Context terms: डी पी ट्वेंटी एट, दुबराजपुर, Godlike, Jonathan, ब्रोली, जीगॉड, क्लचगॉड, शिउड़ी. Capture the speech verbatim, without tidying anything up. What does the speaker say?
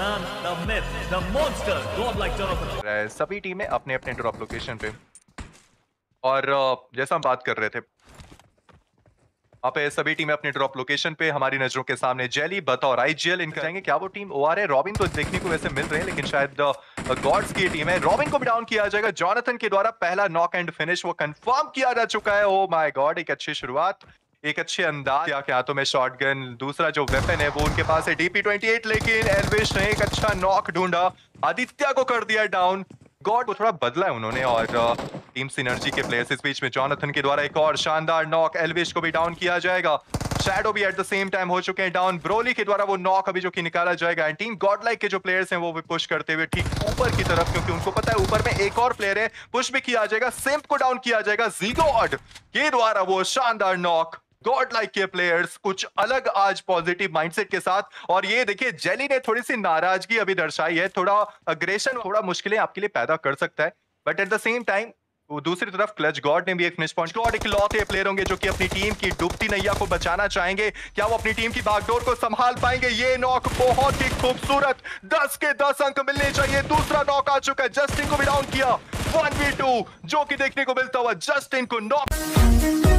man, the myth, the monster, Godlike Jonathan। सभी टीमें अपने अपने ड्रॉप लोकेशन पे, और जैसा हम बात कर रहे थे वहाँ पे सभी टीमें अपने ड्रॉप लोकेशन पे हमारी नजरों के सामने। जेली बताओ और आईजीएल इनके जाएंगे क्या? वो टीम ओ आर है। रॉबिन तो देखने को वैसे मिल रहे हैं, लेकिन शायद गॉड्स की टीम है। रॉबिन को भी डाउन किया जाएगा जॉनथन के द्वारा। पहला नॉक एंड फिनिश वो कंफर्म किया जा चुका है। ओ माय गॉड, एक अच्छी शुरुआत, एक अच्छे अंदाज के हाथों में शॉटगन, दूसरा जो वेपन है वो उनके पास है डी पी ट्वेंटी एट, लेकिन एल्विश ने एक अच्छा नॉक ढूंढा, आदित्य को कर दिया डाउन। गॉड को थोड़ा बदला है उन्होंने, और टीम सिनर्जी के प्लेयर्स। इस बीच में जॉनथन के द्वारा एक और शानदार नॉक, एल्विश को भी डाउन किया जाएगा। शैडो भी एट द सेम टाइम हो चुके हैं डाउन। ब्रोली के द्वारा वो नॉक अभी जो कि निकाला जाएगा। एंड टीम गॉडलाइक के जो प्लेयर्स हैं वो भी पुश करते हुए ठीक ऊपर की तरफ, क्योंकि उनको पता है ऊपर में एक और प्लेयर है। पुश भी किया जाएगा, सिम्प को डाउन किया जाएगा जीगॉड के द्वारा। वो शानदार नॉक, गॉडलाइक के प्लेयर्स कुछ अलग आज पॉजिटिव माइंडसेट के साथ। और ये देखिए, जेली ने थोड़ी सी नाराजगी अभी दर्शाई है, थोड़ा अग्रेशन, थोड़ा मुश्किलें आपके लिए पैदा कर सकता है, but at the same time दूसरी तरफ क्लचगॉड ने भी एक फिनिश पॉइंट। गॉड इकलौते प्लेयर होंगे जो कि अपनी टीम की डूबती नैया को बचाना चाहेंगे। क्या वो अपनी टीम की बागडोर को संभाल पाएंगे? ये नॉक बहुत ही खूबसूरत, दस के दस अंक मिलने चाहिए। दूसरा नॉक आ चुका है, जस्टिन को भी डाउन किया, वन वी टू जो कि देखने को मिलता हुआ। जस्टिन को नॉक